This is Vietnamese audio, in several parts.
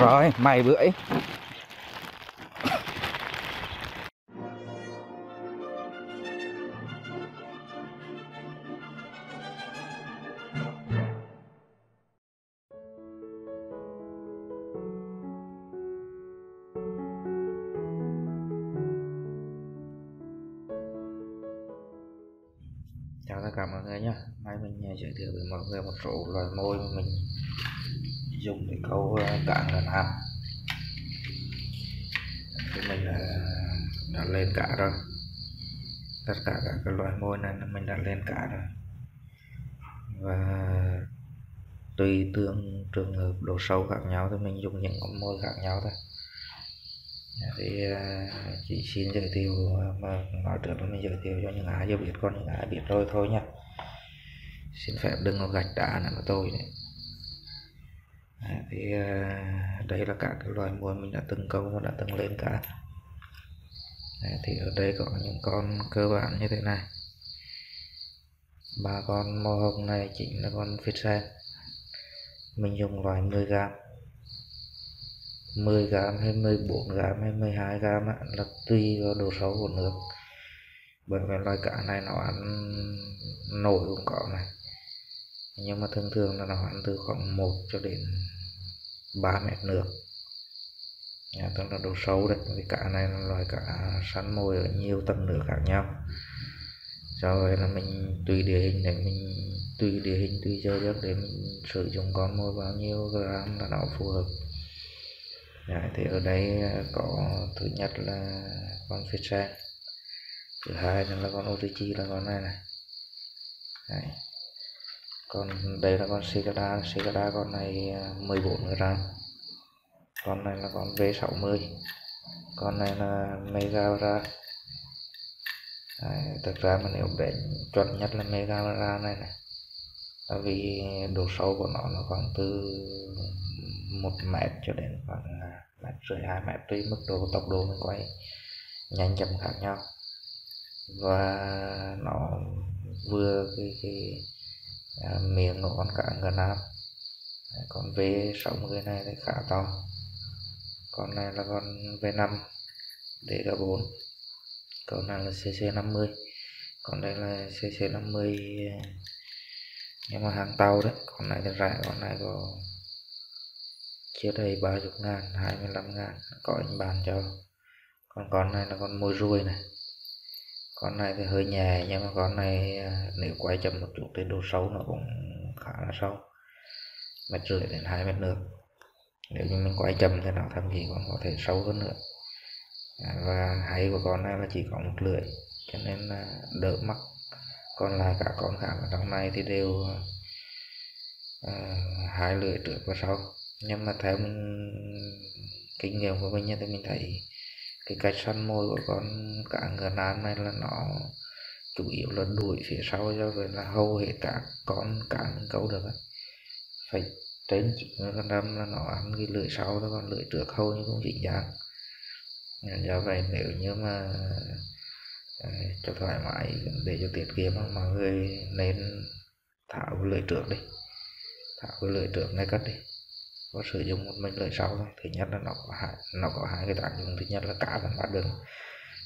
Rồi, mày bưởi. Chào tất cả mọi người nhé. Mai mình giới thiệu với mọi người một số loài mồi mà mình dùng để câu cạn gần hàm. Thì mình đã lên cả rồi. Tất cả các loài mồi này mình đã lên cả rồi. Và tùy tương trường hợp độ sâu khác nhau thì mình dùng những con mồi khác nhau thôi. Thì chỉ xin giới thiệu mà nói trước là mình giới thiệu cho những ai chưa biết, còn những ai biết rồi thôi nha. Xin phép đừng có gạch đá nữa mà tôi đấy. Thì đây là cả cái loài mồi mình đã từng câu và đã từng lên cả. Thì ở đây có những con cơ bản như thế này. Ba con màu hồng này chính là con fis-sen. Mình dùng loại 10g, 10g hay 14g hay 12g là tùy vào độ sâu của nước. Bởi vì loài cá này nó ăn nổi cũng có này, nhưng mà thường thường là nó ăn từ khoảng 1 cho đến 3 mét nước, tức là độ sâu đấy. Vì cá này là loài cá săn mồi ở nhiều tầng nước khác nhau. Sau vậy là mình tùy địa hình để mình tùy chơi đất để mình sử dụng con mồi bao nhiêu gram là nó phù hợp. Đấy, thì ở đây có thứ nhất là con fis-sen, thứ hai là con Orichi, là con này này. Đấy. Còn đây là con cicada, con này 14g, con này là con V60, con này là megara. Thực ra mà nếu để chuẩn nhất là megara này này, tại vì độ sâu của nó là khoảng từ 1 mét cho đến khoảng 1,5 mét, tùy mức độ tốc độ mình quay nhanh chậm khác nhau. Và nó vừa cái miệng của con cá ngừ nam. Con V60 này thì khá to, con này là con V5 DG4, con này là CC50, con đây là CC50 nhưng mà hàng tàu đấy. Con này thì rẻ, con này có chia đây 30.000, 25.000 có anh bàn cho. Còn con này là con mồi ruồi này, con này thì hơi nhẹ, nhưng mà con này nếu quay chậm một chút thì độ sâu nó cũng khá là sâu, 1,5 mét đến 2 mét nước. Nếu như mình quay chậm thì nó thậm chí còn có thể sâu hơn nữa. Và hay của con này là chỉ có một lưỡi, cho nên là đỡ mắc. Còn lại cả con khác ở trong này thì đều 2 lưỡi trước và sau. Nhưng mà theo mình, kinh nghiệm của mình thì mình thấy cái cách săn mồi của con cá ngừ nám này là nó chủ yếu là đuổi phía sau, cho nên là hầu hết các con cá mình câu được phải trên 90% là nó ăn cái lưỡi sau thôi, còn lưỡi trước hầu như cũng dính dáng. Do vậy nếu như mà cho thoải mái để cho tiết kiệm, mọi người nên tháo lưỡi trước đi, tháo lưỡi trước này cắt đi, có sử dụng một mình lưỡi sau thôi. Thứ nhất là nó có hai cái tác dụng. Thứ nhất là cá vẫn bắt được,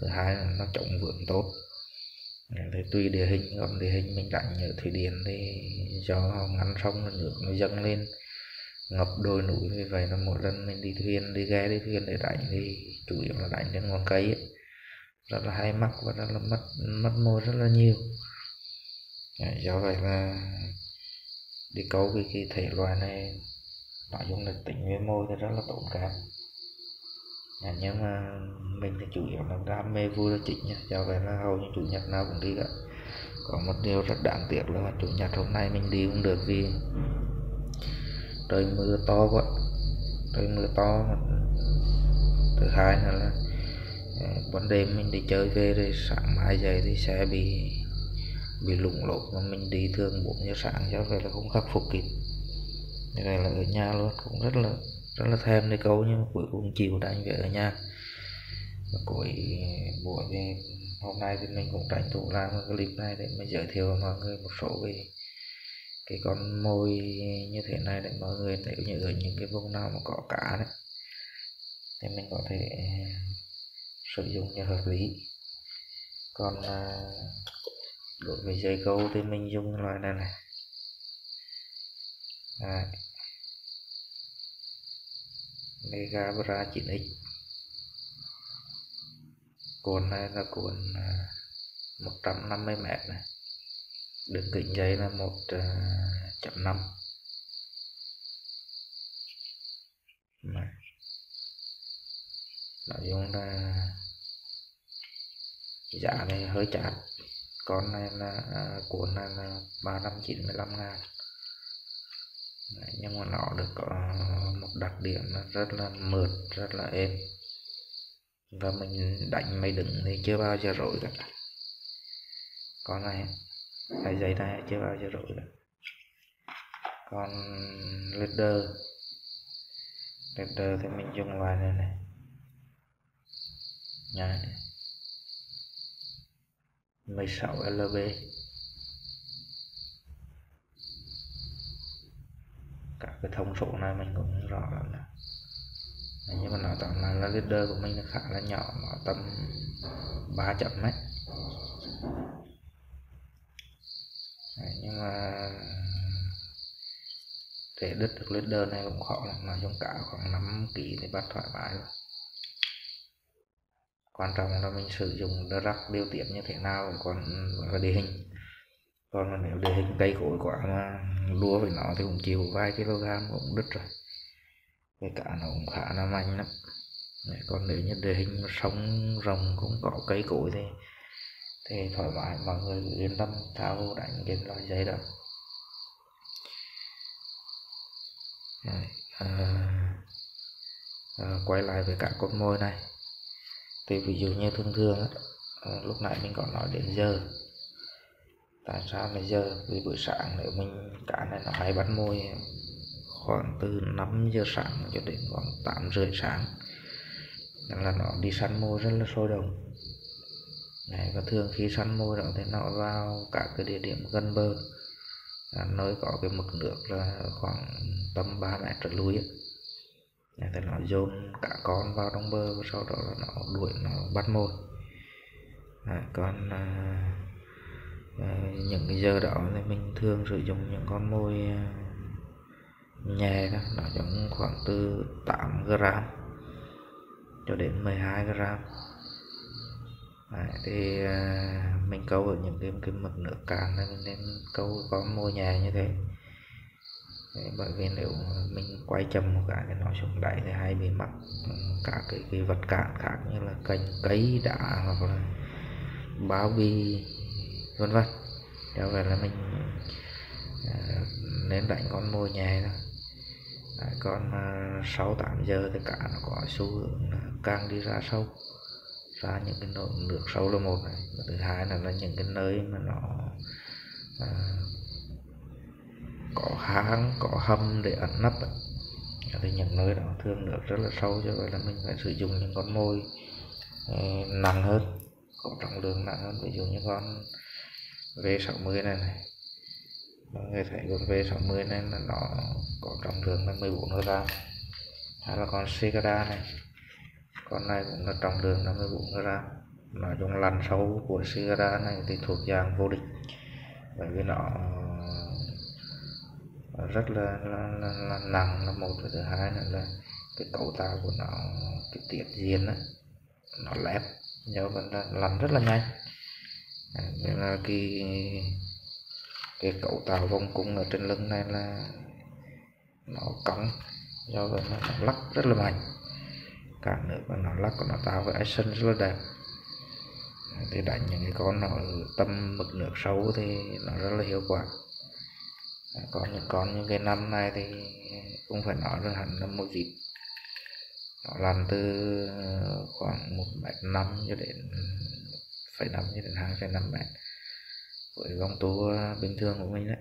thứ hai là nó chống vướng tốt. Thì tùy địa hình, còn địa hình mình đánh ở thủy điện thì do ngăn sông là nước nó dâng lên ngập đồi núi, vì vậy là mỗi lần mình đi thuyền, đi ghe, đi thuyền để đánh thì chủ yếu là đánh trên ngọn cây ấy. Rất là hay mắc và rất là mất mồi rất là nhiều. Do vậy là đi câu cái thể loại này, nội dung là tính với môi thì rất là tốn kém. Nhưng mà mình thì chủ yếu là đam mê vui là chính nha. Do vậy là hầu như chủ nhật nào cũng đi cả. Có một điều rất đáng tiếc là chủ nhật hôm nay mình đi cũng được vì trời mưa to quá. Trời mưa to. Thứ hai là ban đêm mình đi chơi về rồi sáng mai dậy thì sẽ bị lủng lốp, mà mình đi thường 4 giờ sáng, do vậy là không khắc phục kịp. Như này là ở nhà luôn, cũng rất là thèm đi câu, nhưng mà cuối cùng chiều đánh về ở nhà. Và cuối buổi thì hôm nay thì mình cũng tranh thủ làm cái clip này để mình giới thiệu với mọi người một số về cái con môi như thế này để mọi người thấy như ở những cái vùng nào mà có cá đấy thì mình có thể sử dụng cho hợp lý. Còn đối với dây câu thì mình dùng loại này này. Mega Bra 9X, cuộn này là cuộn 150 m này, đường kính dây là 1.5 này. Nội dung là giá này hơi chát, con này là cuộn này là 395.000. Đấy, nhưng mà nó được có một đặc điểm là rất là mượt, rất là êm, và mình đánh máy đứng thì chưa bao giờ rỗi cả. Con này cái dây này chưa bao giờ rỗi cả. Còn leader thì mình dùng loại này này. Đấy, 16 lb. Cả cái thông số này mình cũng rõ lắm này. Nhưng mà nó tầm là leader của mình khá là nhỏ, nó tầm 3 chấm. Nhưng mà để đứt được leader này cũng khó lắm, nó dùng cả khoảng 5 kg thì bắt thoải mái rồi. Quan trọng là mình sử dụng drag điều tiết như thế nào, còn địa hình. Còn nếu địa hình cây cối quá mà đua với nó thì cũng chịu vài kg cũng đứt rồi. Cái cả nó cũng khá là mạnh lắm. Còn nếu như địa hình sông rồng cũng có cây cối thì thoải mái, mọi người yên tâm tháo đánh cái loại giấy đó. Quay lại với cả cốt môi này. Thì ví dụ như thường lúc nãy mình còn nói đến giờ. Tại sao bây giờ? Vì buổi sáng nếu mình cá này nó hay bắt mồi khoảng từ 5 giờ sáng cho đến khoảng 8 rưỡi sáng, nên là nó đi săn mồi rất là sôi động. Này, và thường khi săn mồi đó thì nó vào các cái địa điểm gần bờ, nơi có cái mực nước là khoảng tầm 3 mét trở lui. Thì nó dồn cả con vào trong bờ và sau đó là nó đuổi, nó bắt mồi. Còn những cái giờ đó thì mình thường sử dụng những con mồi nhẹ đó, nó giống khoảng từ 8g cho đến 12g. Thì mình câu ở những cái mực nước càng nên mình nên câu con mồi nhẹ như thế. Đấy, bởi vì nếu mình quay chậm một cái nó xuống đáy thì hay bị mắc cả cái vật cản khác như là cành cấy đá hoặc là bao bì vân vân. Theo vậy là mình nên đánh con mồi nhẹ thôi. Còn 6-8 giờ thì cả nó có xu hướng càng đi ra sâu, ra những cái nồi nước sâu là một này, và thứ hai là những cái nơi mà nó có hang, có hầm để ẩn nấp ấy. Thì những nơi đó thường nước rất là sâu, cho vậy là mình phải sử dụng những con mồi nặng hơn, có trọng lượng nặng hơn. Ví dụ như con V60 này này, mọi người thấy con V60 này là nó có trọng lượng là 14g, hay là con Cicada này, con này cũng là trọng lượng là 14g. Nó dùng lằn sâu của Cicada này thì thuộc dạng vô địch, bởi vì nó rất là nặng là một, và thứ hai là cái cấu tạo của nó, cái tiết diện đó, nó lép nhau vẫn lằn rất là nhanh. Nên là cái cấu tạo vòng cung ở trên lưng này là nó cong, do vậy nó lắc rất là mạnh, cả nước và nó lắc, nó tạo cái action rất là đẹp. Thì đánh những cái con nó tâm mực nước sâu thì nó rất là hiệu quả. Còn những con như cái năm này thì cũng phải nói rằng hẳn là một vịt, nó lăn từ khoảng 1,5 m cho đến 1,5 cho đến 2,5 m với gông tua bình thường của mình đấy.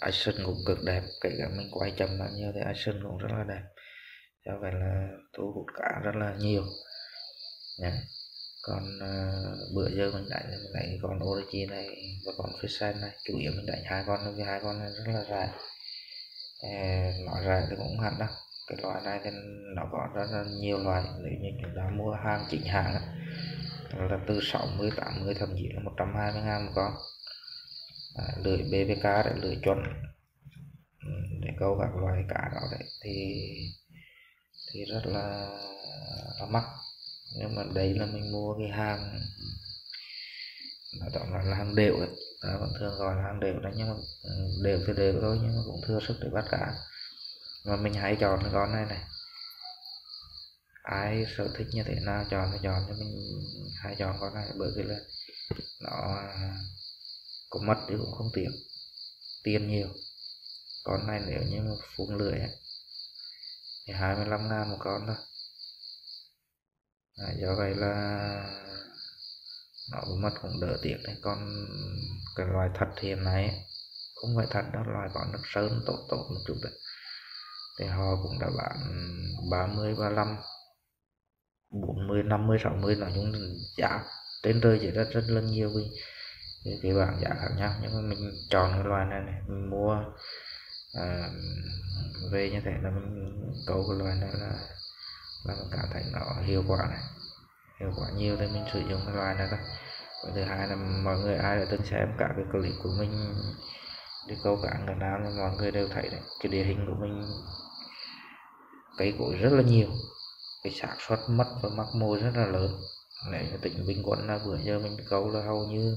Action cũng cực đẹp, kể cả mình quay chậm bao nhiêu thì action cũng rất là đẹp, do vậy là thu hút cá rất là nhiều. Còn bữa giờ mình đánh cái con Orichi này và con fis-sen này, chủ yếu mình đánh hai con, vì hai con này rất là dài. Nói dài thì cũng hạn đâu, cái loại này thì nó có rất là nhiều loại. Nếu như chúng ta mua hàng chính hãng là từ 60, 80 thậm chí là 120.000 một con. Lưỡi BBK để lưỡi chuẩn để câu các loài cá đó đấy thì rất là mắc, nhưng mà đấy là mình mua cái hàng nó tổng là hàng đều đấy, vẫn thường gọi là hàng đều đấy, nhưng mà đều thì đều thôi, nhưng mà cũng thưa sức để bắt cá. Mà mình hãy chọn cái con này này, ai sở thích như thế nào chọn thì chọn, cho mình hãy chọn con này bởi vì là nó có mất thì cũng không tiếc tiền nhiều. Con này nếu như mà phun lưỡi thì 25.000 một con thôi. Do vậy là nó mất cũng đỡ tiếc đấy. Còn cái loài thật hiện nay không phải thật đó, loài có nước sơn tốt một chút đấy, thì họ cũng đã bán 30, 35, 40, 50, 60, nói chung giá trên trời chỉ rất là nhiều vì bảng giá khác nhau. Nhưng mà mình chọn cái loài này, mình mua về như thế là mình câu cái loài này là mình cảm thấy nó hiệu quả này, hiệu quả nhiều thì mình sử dụng cái loài này thôi. Và thứ hai là mọi người ai đã từng xem cả cái clip của mình đi câu cảng Việt Nam thì mọi người đều thấy đấy, cái địa hình của mình cây cối rất là nhiều, cái xác suất mất và mắc mồi rất là lớn. Nếu như tỉnh bình quân là bữa giờ mình câu là hầu như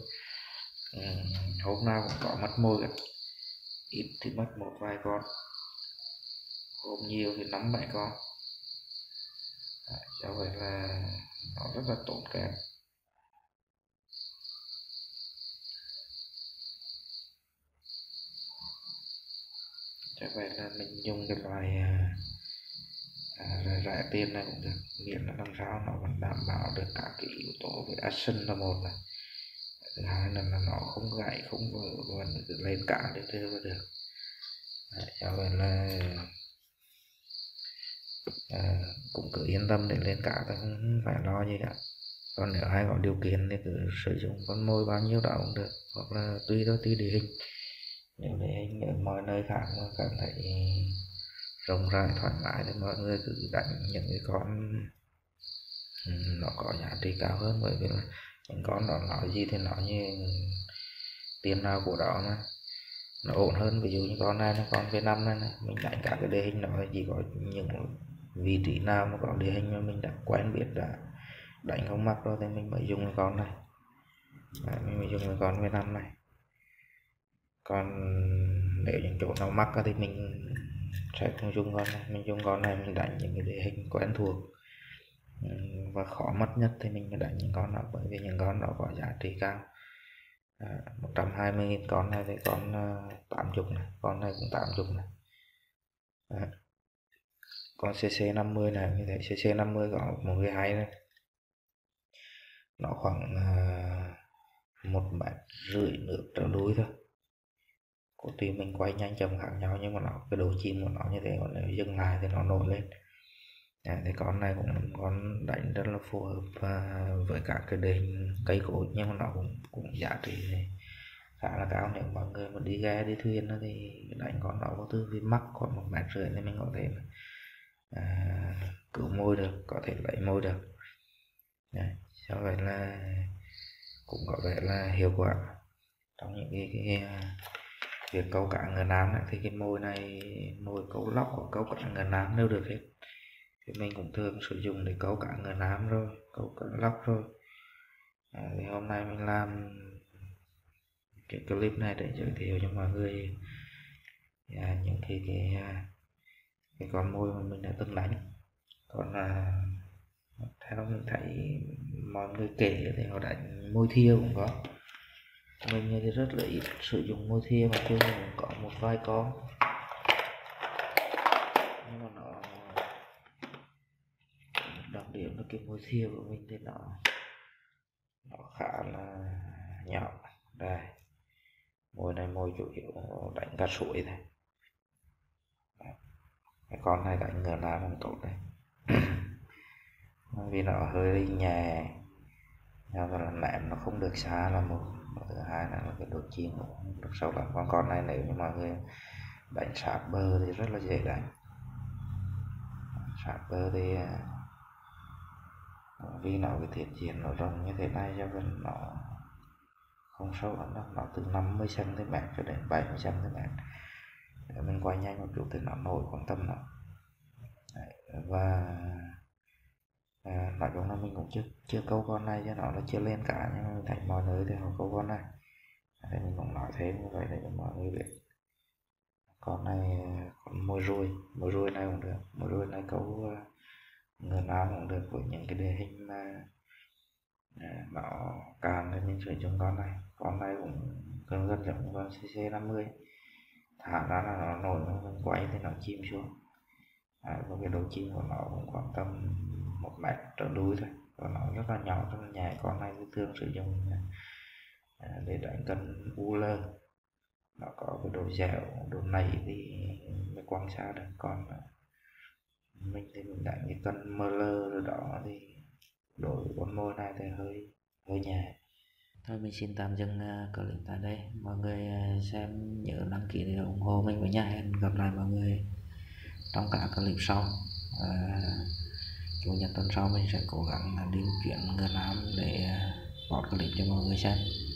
hôm nào cũng có mất mồi cả, ít thì mất một vài con, hôm nhiều thì 5-7 con. Do vậy là nó rất là tốn kém. Do vậy là mình dùng cái loài rẻ tiền này cũng được, miễn là làm sao nó vẫn đảm bảo được các cái yếu tố về action là một này, thứ hai là nó không gãy, không vỡ, vẫn lên cả để chơi được. Do vậy là cũng cứ yên tâm để lên cả, không phải lo gì cả. Còn nếu ai có điều kiện thì cứ sử dụng con mồi bao nhiêu đó cũng được, hoặc là tùy đó, tùy địa hình. Nếu địa hình ở mọi nơi khác mà cảm thấy rộng rãi thoải mái thì mọi người cứ đánh những cái con nó có giá trị cao hơn, bởi vì là những con đó nói gì thì nó như tiền nào của đó mà nó ổn hơn. Ví dụ như con này là con V5 này, mình đánh cả cái địa hình nó chỉ có những vị trí nào mà có địa hình mà mình đã quen biết, đã đánh không mắc rồi thì mình mới dùng cái con này. Đấy, mình mới dùng cái con V5 này. Còn nếu những chỗ nào mắc thì mình sẽ không dùng con này, mình dùng con này mình đánh những cái địa hình quen thuộc và khó mất nhất thì mình mới đánh những con đó, bởi vì những con đó có giá trị cao. 120.000 con này thì con 80 này, con này cũng 80 này. Con CC50 này như thế, CC50 có một cái hay này, nó khoảng 1,5 mét nước trở núi thôi. Có tuy mình quay nhanh chậm khác nhau nhưng mà nó cái độ chim của nó như thế, còn nếu dừng lại thì nó nổi lên. Thì con này cũng con đánh rất là phù hợp với cả cái đền cây cối, nhưng mà nó cũng giá trị khá là cao. Nếu mọi người mà đi ghe đi thuyền đó thì đánh con đó có tư vì mắc, khoảng 1,5 mét thì mình có thể cứu môi được, có thể lấy môi được. Do vậy là cũng có vẻ là hiệu quả trong những cái việc câu cá người Nam này. Thì cái môi này, môi câu lóc của câu cá người Nam nếu được hết thì mình cũng thường sử dụng để câu cá người Nam rồi câu cá lóc rồi. Thì hôm nay mình làm cái clip này để giới thiệu cho mọi người những cái con mồi mà mình đã từng đánh. Còn là theo mình thấy mọi người kể thì họ đánh mồi thia cũng có, mình thì rất là ít sử dụng mồi thia, mà tôi cũng có một vài con, nhưng mà nó đặc điểm là cái mồi thia của mình thì nó khá là nhỏ. Đây mồi này, mồi chủ yếu đánh cá suối này. Cái con này đánh ngửa lá cũng tốt đấy vì nó hơi nhẹ, và làm ném nó không được xa là một, thứ hai là cái độ chìm cũng được sâu lắm. Con này nếu như mọi người đánh sát bờ thì rất là dễ đánh. Sát bờ thì vì nó cái thiết diện nó rộng như thế này cho nên nó không sâu lắm đâu, nó từ 50 cm cho đến 70 cm. Để mình quay nhanh một chút thì nó nổi quan tâm nó. Và nói chung là mình cũng chưa câu con này cho nó chưa lên cả, nhưng mà mình thấy mọi nơi thì họ câu con này. Thế mình cũng nói thế như vậy để cho mọi người biết. Con này con mồi ruồi này cũng được, mồi ruồi này câu người Nam cũng được, với những cái địa hình mà nó càng nên mình sử dụng con này. Con này cũng gần gần giống như con CC50, thả ra là nó nổi, nó quay thì nó chìm xuống. Và cái đầu chim của nó cũng khoảng tầm 1 mét trở đuôi thôi, và nó rất là nhỏ, rất là nhẹ. Con này thường sử dụng để đánh cần u lơ, nó có cái độ dẻo, độ này thì mới quan sát được. Còn mình thì mình đánh cái cân mơ lơ rồi đó thì đổi con mồi này thì hơi nhẹ. Thôi mình xin tạm dừng clip tại đây. Mọi người xem nhớ đăng ký để ủng hộ mình với nha. Hẹn gặp lại mọi người trong cả clip sau. Chủ nhật tuần sau mình sẽ cố gắng điều chuyển người Nam để post clip cho mọi người xem.